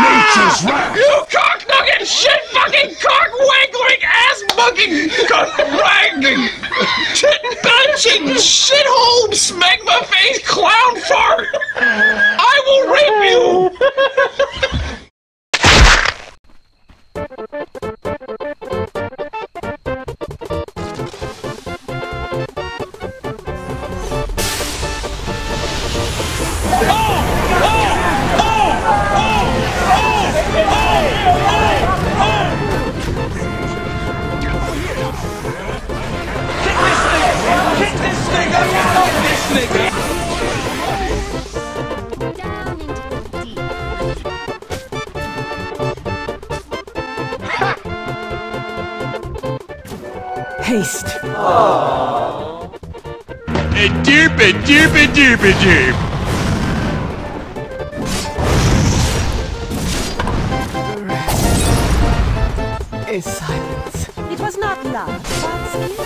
nature's wrath. You cock nuggin' shit fucking cock wankling ass bucking cock wagging tit punching shithole smack my face clown fart. I will rape you. Haste. Aww. A doop a doop a doop a doop. The rest is silence. It was not love, but skill.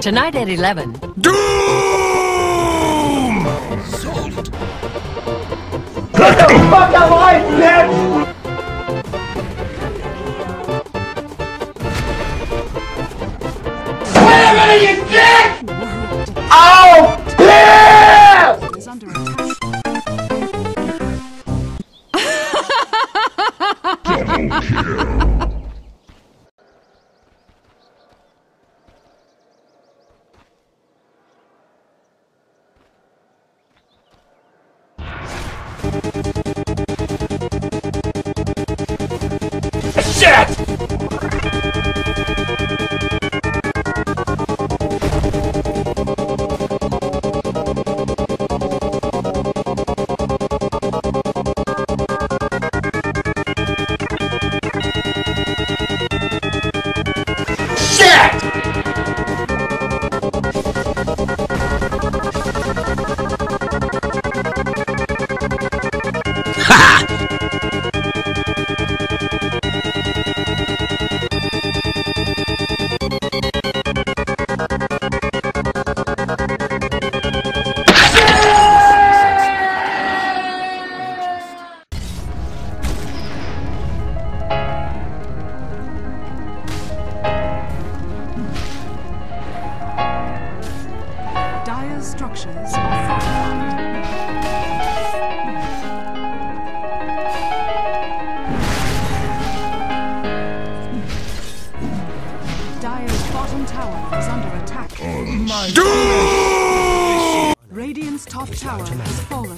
Tonight at 11. Doom! Sold. Get the fuck away, bitch! Oh, yeah! Double kill. Structures are fortified. Dire's bottom tower is under attack. Radiant's top tower has fallen.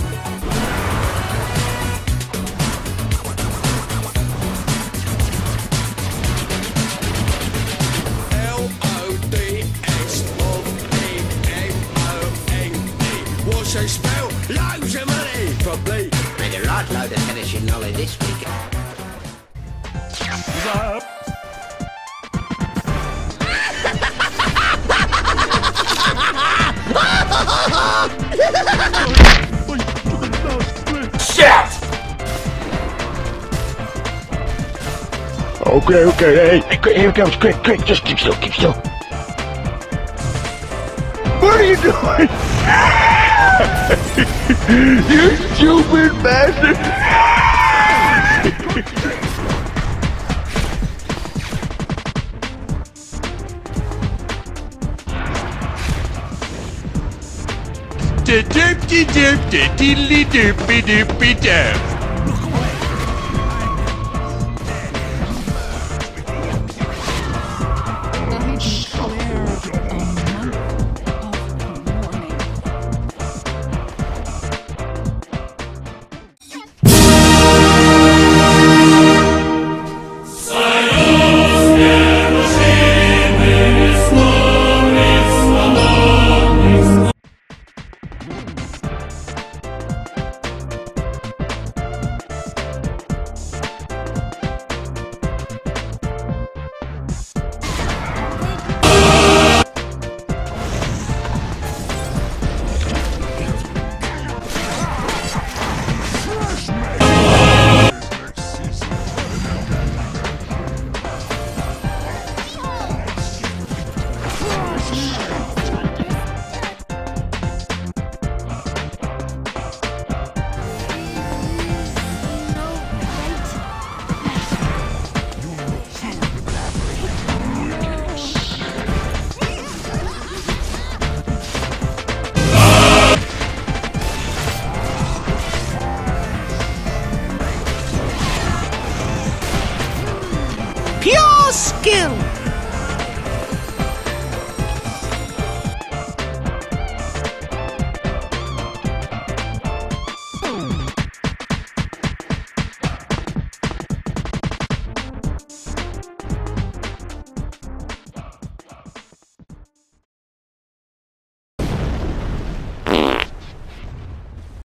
So spell loads of money for bleed. Made a right load of tennis in Nolly this week. Shit! Okay, hey, quick, here it comes, quick, just keep still. What are you doing? You stupid bastard! Da doop de doop de diddly doopy doopy doop.